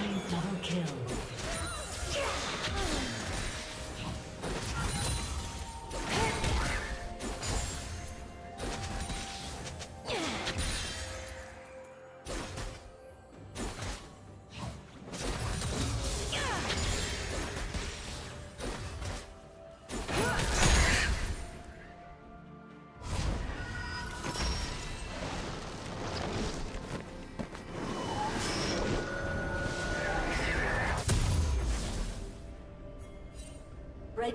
team double kill. The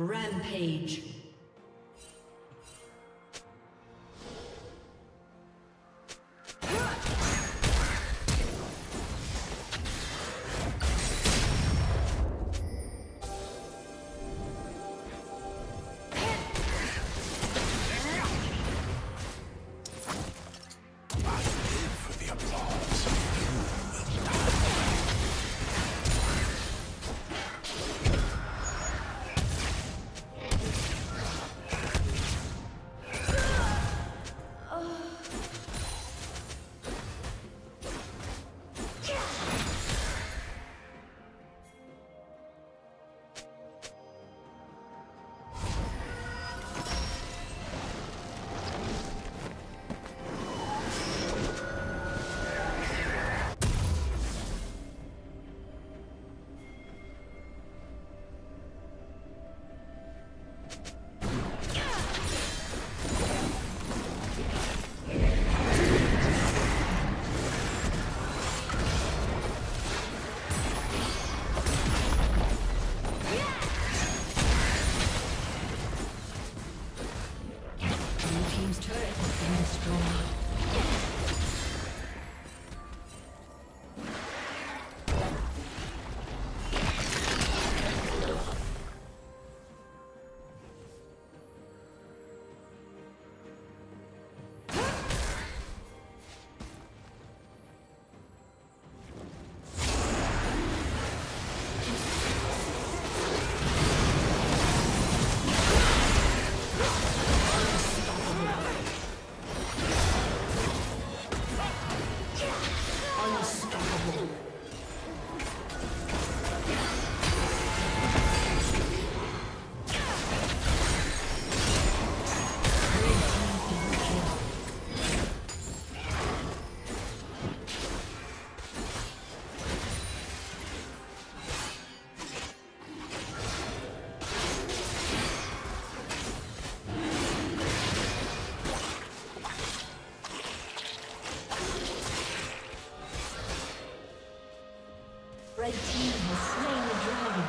Rampage. The team has slain the dragon.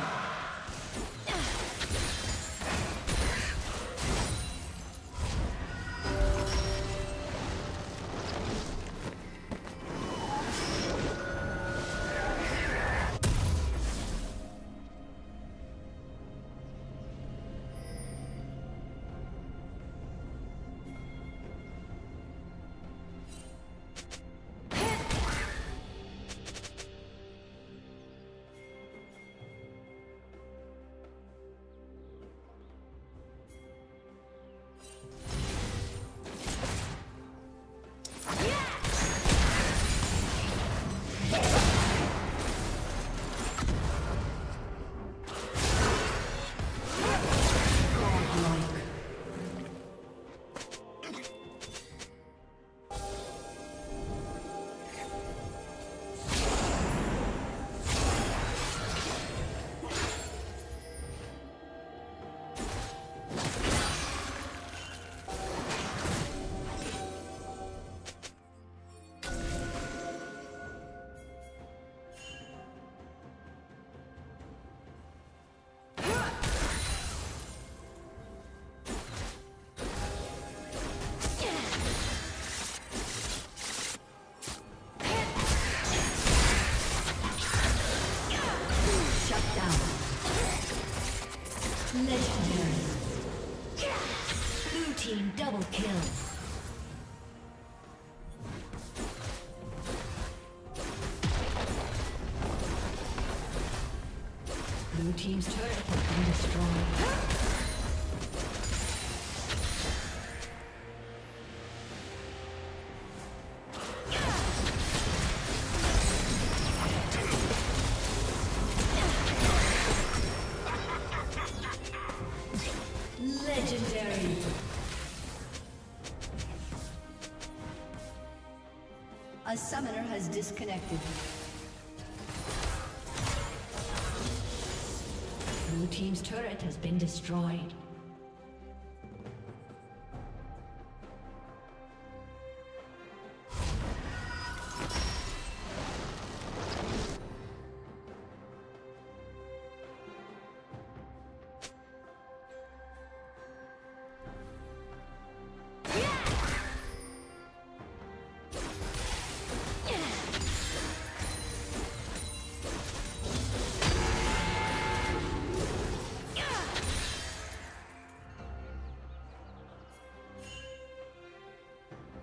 Double kill. Blue team's turret has been destroyed. A summoner has disconnected. Blue team's turret has been destroyed.